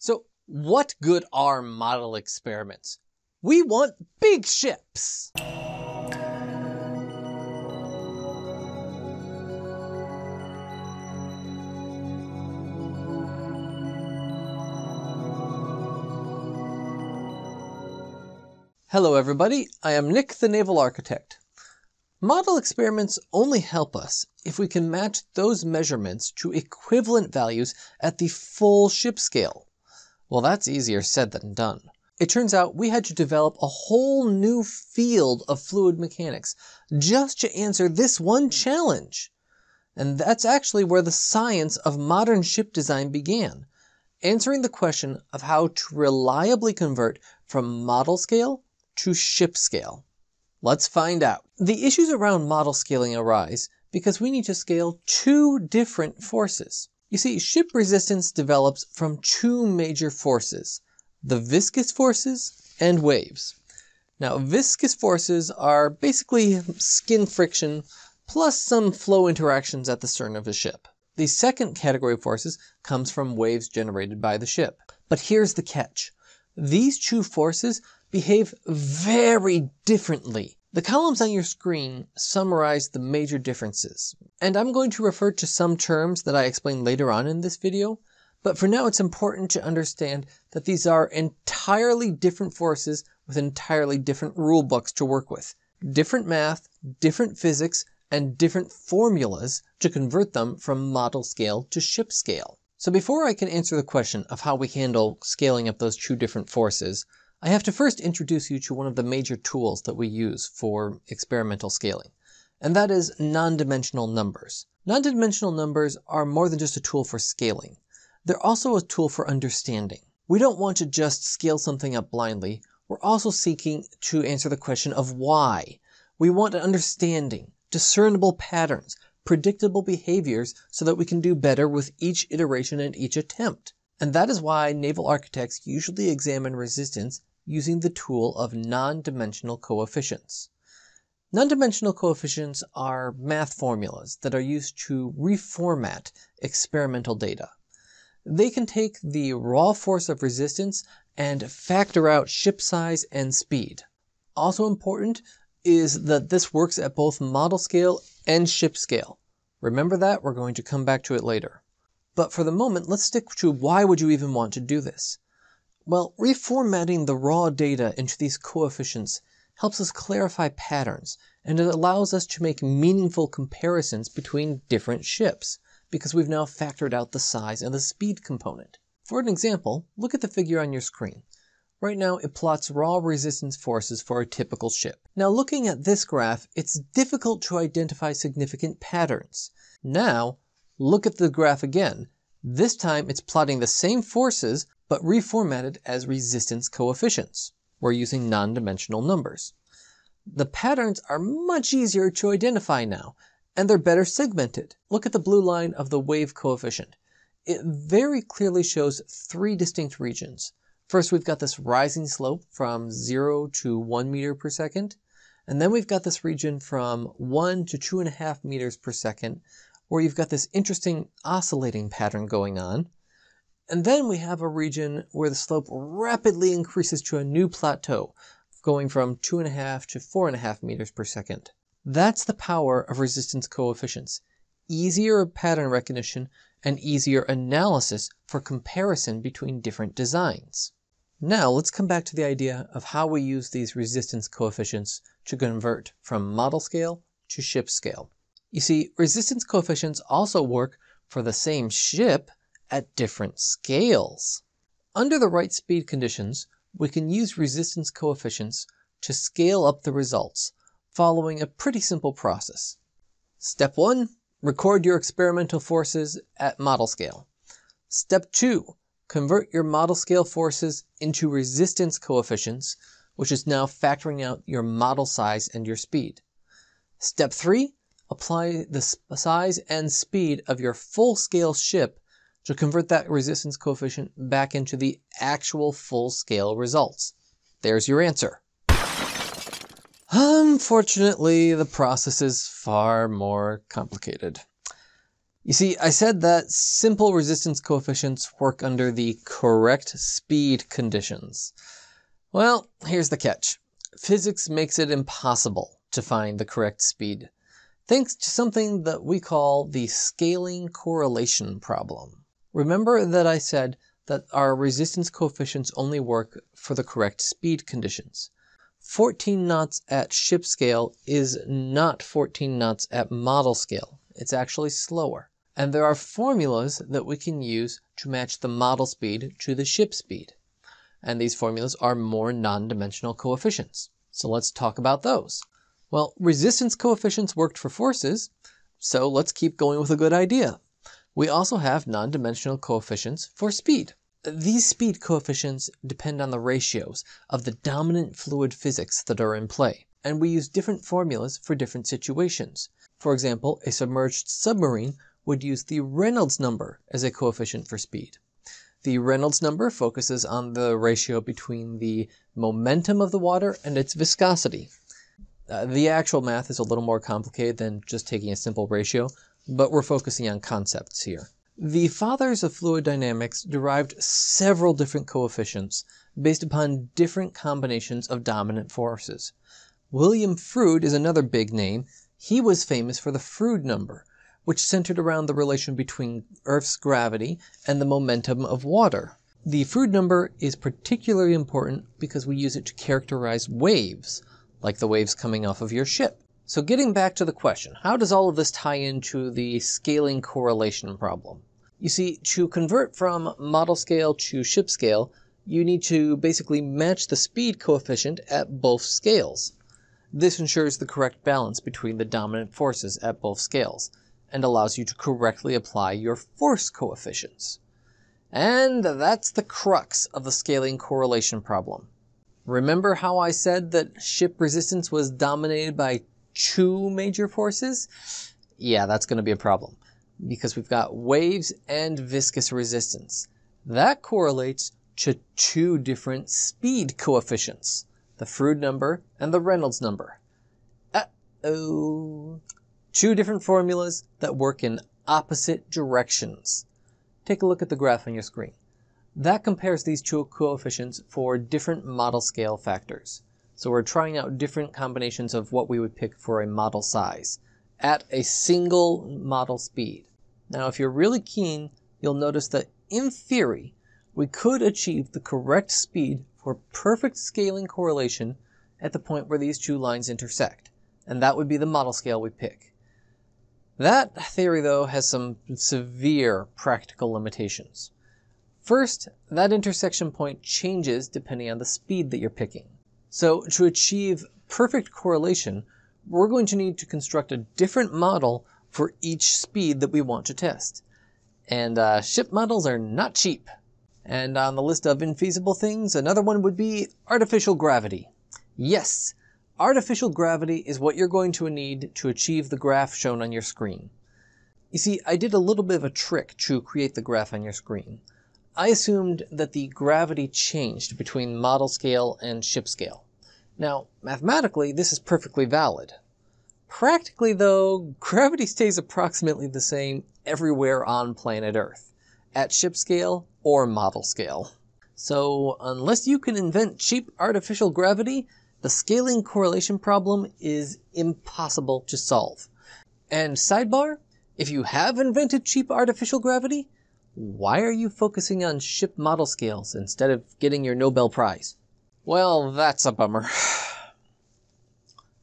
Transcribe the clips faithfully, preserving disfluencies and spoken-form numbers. So what good are model experiments? We want big ships. Hello everybody, I am Nick the Naval Architect. Model experiments only help us if we can match those measurements to equivalent values at the full ship scale. Well, that's easier said than done. It turns out we had to develop a whole new field of fluid mechanics just to answer this one challenge. And that's actually where the science of modern ship design began, answering the question of how to reliably convert from model scale to ship scale. Let's find out. The issues around model scaling arise because we need to scale two different forces. You see, ship resistance develops from two major forces, the viscous forces and waves. Now, viscous forces are basically skin friction plus some flow interactions at the stern of a ship. The second category of forces comes from waves generated by the ship. But here's the catch. These two forces behave very differently. The columns on your screen summarize the major differences, and I'm going to refer to some terms that I explain later on in this video, but for now it's important to understand that these are entirely different forces with entirely different rule books to work with, different math, different physics, and different formulas to convert them from model scale to ship scale. So before I can answer the question of how we handle scaling up those two different forces, I have to first introduce you to one of the major tools that we use for experimental scaling, and that is non-dimensional numbers. Non-dimensional numbers are more than just a tool for scaling. They're also a tool for understanding. We don't want to just scale something up blindly. We're also seeking to answer the question of why. We want an understanding, discernible patterns, predictable behaviors so that we can do better with each iteration and each attempt. And that is why naval architects usually examine resistance using the tool of non-dimensional coefficients. Non-dimensional coefficients are math formulas that are used to reformat experimental data. They can take the raw force of resistance and factor out ship size and speed. Also important is that this works at both model scale and ship scale. Remember that, we're going to come back to it later. But for the moment, let's stick to why would you even want to do this? Well, reformatting the raw data into these coefficients helps us clarify patterns, and it allows us to make meaningful comparisons between different ships, because we've now factored out the size and the speed component. For an example, look at the figure on your screen. Right now, it plots raw resistance forces for a typical ship. Now, looking at this graph, it's difficult to identify significant patterns. Now, look at the graph again. This time it's plotting the same forces, but reformatted as resistance coefficients. We're using non-dimensional numbers. The patterns are much easier to identify now, and they're better segmented. Look at the blue line of the wave coefficient. It very clearly shows three distinct regions. First, we've got this rising slope from zero to one meter per second. And then we've got this region from one to two and a half meters per second, where you've got this interesting oscillating pattern going on. And then we have a region where the slope rapidly increases to a new plateau, going from two and a half to four and a half meters per second. That's the power of resistance coefficients. Easier pattern recognition and easier analysis for comparison between different designs. Now let's come back to the idea of how we use these resistance coefficients to convert from model scale to ship scale. You see, resistance coefficients also work for the same ship at different scales. Under the right speed conditions, we can use resistance coefficients to scale up the results, following a pretty simple process. Step one, record your experimental forces at model scale. Step two, convert your model scale forces into resistance coefficients, which is now factoring out your model size and your speed. Step three, apply the size and speed of your full-scale ship to convert that resistance coefficient back into the actual full-scale results. There's your answer. Unfortunately, the process is far more complicated. You see, I said that simple resistance coefficients work under the correct speed conditions. Well, here's the catch. Physics makes it impossible to find the correct speed, thanks to something that we call the scaling correlation problem. Remember that I said that our resistance coefficients only work for the correct speed conditions. fourteen knots at ship scale is not fourteen knots at model scale. It's actually slower. And there are formulas that we can use to match the model speed to the ship speed. And these formulas are more non-dimensional coefficients. So let's talk about those. Well, resistance coefficients worked for forces, so let's keep going with a good idea. We also have non-dimensional coefficients for speed. These speed coefficients depend on the ratios of the dominant fluid physics that are in play, and we use different formulas for different situations. For example, a submerged submarine would use the Reynolds number as a coefficient for speed. The Reynolds number focuses on the ratio between the momentum of the water and its viscosity. Uh, the actual math is a little more complicated than just taking a simple ratio, but we're focusing on concepts here. The fathers of fluid dynamics derived several different coefficients based upon different combinations of dominant forces. William Froude is another big name. He was famous for the Froude number, which centered around the relation between Earth's gravity and the momentum of water. The Froude number is particularly important because we use it to characterize waves, like the waves coming off of your ship. So getting back to the question, how does all of this tie into the scaling correlation problem? You see, to convert from model scale to ship scale, you need to basically match the speed coefficient at both scales. This ensures the correct balance between the dominant forces at both scales, and allows you to correctly apply your force coefficients. And that's the crux of the scaling correlation problem. Remember how I said that ship resistance was dominated by two major forces? Yeah, that's going to be a problem, because we've got waves and viscous resistance. That correlates to two different speed coefficients, the Froude number and the Reynolds number. Uh-oh. Two different formulas that work in opposite directions. Take a look at the graph on your screen. That compares these two coefficients for different model scale factors. So we're trying out different combinations of what we would pick for a model size at a single model speed. Now, if you're really keen, you'll notice that in theory, we could achieve the correct speed for perfect scaling correlation at the point where these two lines intersect. And that would be the model scale we pick. That theory, though, has some severe practical limitations. First, that intersection point changes depending on the speed that you're picking. So to achieve perfect correlation, we're going to need to construct a different model for each speed that we want to test. And uh, ship models are not cheap. And on the list of infeasible things, another one would be artificial gravity. Yes. Artificial gravity is what you're going to need to achieve the graph shown on your screen. You see, I did a little bit of a trick to create the graph on your screen. I assumed that the gravity changed between model scale and ship scale. Now, mathematically, this is perfectly valid. Practically, though, gravity stays approximately the same everywhere on planet Earth, at ship scale or model scale. So unless you can invent cheap artificial gravity, the scaling correlation problem is impossible to solve. And sidebar, if you have invented cheap artificial gravity, why are you focusing on ship model scales instead of getting your Nobel Prize? Well, that's a bummer.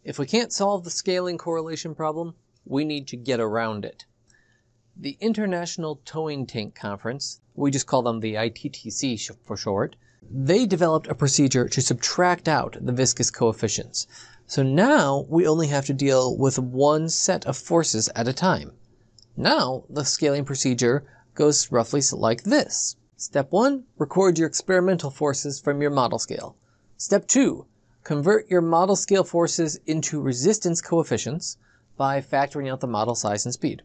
If we can't solve the scaling correlation problem, we need to get around it. The International Towing Tank Conference, we just call them the I T T C for short, they developed a procedure to subtract out the viscous coefficients. So now we only have to deal with one set of forces at a time. Now the scaling procedure goes roughly like this. Step one, record your experimental forces from your model scale. Step two, convert your model scale forces into resistance coefficients by factoring out the model size and speed.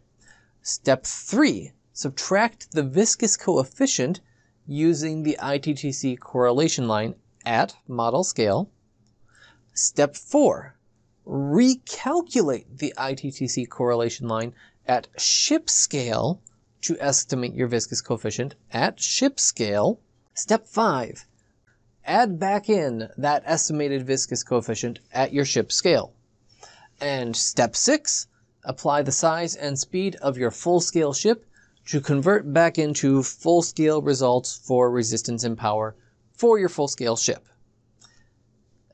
Step three, subtract the viscous coefficient using the I T T C correlation line at model scale. Step four, recalculate the I T T C correlation line at ship scale to estimate your viscous coefficient at ship scale. Step five, add back in that estimated viscous coefficient at your ship scale. And step six, apply the size and speed of your full-scale ship to convert back into full-scale results for resistance and power for your full-scale ship.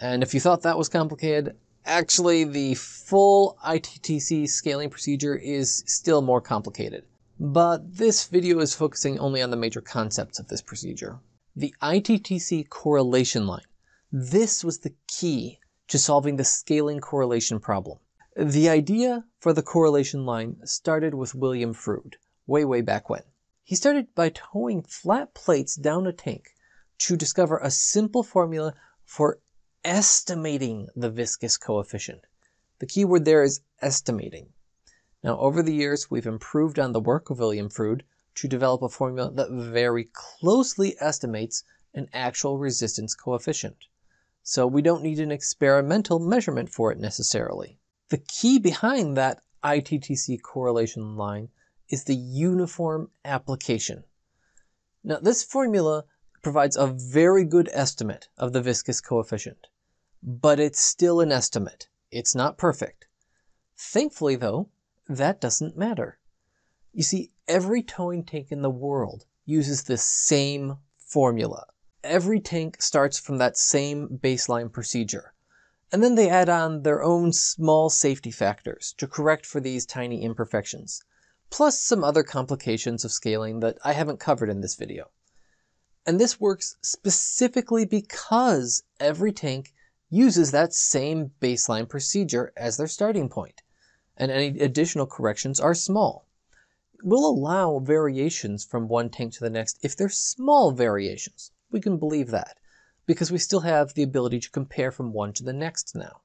And if you thought that was complicated, actually the full I T T C scaling procedure is still more complicated. But this video is focusing only on the major concepts of this procedure. The I T T C correlation line. This was the key to solving the scaling correlation problem. The idea for the correlation line started with William Froude, way, way back when. He started by towing flat plates down a tank to discover a simple formula for estimating the viscous coefficient. The key word there is estimating. Now, over the years, we've improved on the work of William Froude to develop a formula that very closely estimates an actual resistance coefficient. So we don't need an experimental measurement for it necessarily. The key behind that I T T C correlation line is the uniform application. Now, this formula provides a very good estimate of the viscous coefficient, but it's still an estimate. It's not perfect. Thankfully, though, that doesn't matter. You see, every towing tank in the world uses the same formula. Every tank starts from that same baseline procedure. And then they add on their own small safety factors to correct for these tiny imperfections, plus some other complications of scaling that I haven't covered in this video. And this works specifically because every tank uses that same baseline procedure as their starting point, and any additional corrections are small. We'll allow variations from one tank to the next if they're small variations. We can believe that, because we still have the ability to compare from one to the next now.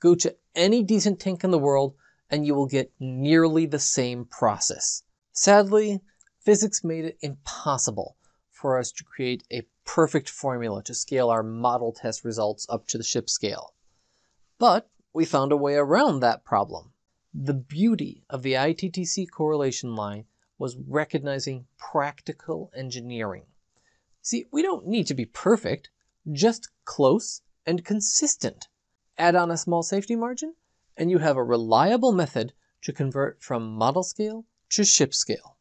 Go to any decent tank in the world and you will get nearly the same process. Sadly, physics made it impossible for us to create a perfect formula to scale our model test results up to the ship scale. But we found a way around that problem. The beauty of the I T T C correlation line was recognizing practical engineering. See, we don't need to be perfect, just close and consistent. Add on a small safety margin, and you have a reliable method to convert from model scale to ship scale.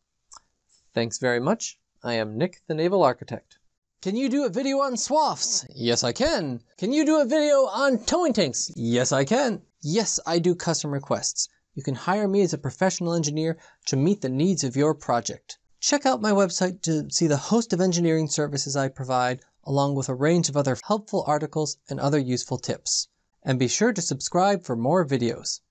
Thanks very much. I am Nick, the Naval Architect. Can you do a video on swaths? Yes, I can. Can you do a video on towing tanks? Yes, I can. Yes, I do custom requests. You can hire me as a professional engineer to meet the needs of your project. Check out my website to see the host of engineering services I provide, along with a range of other helpful articles and other useful tips. And be sure to subscribe for more videos.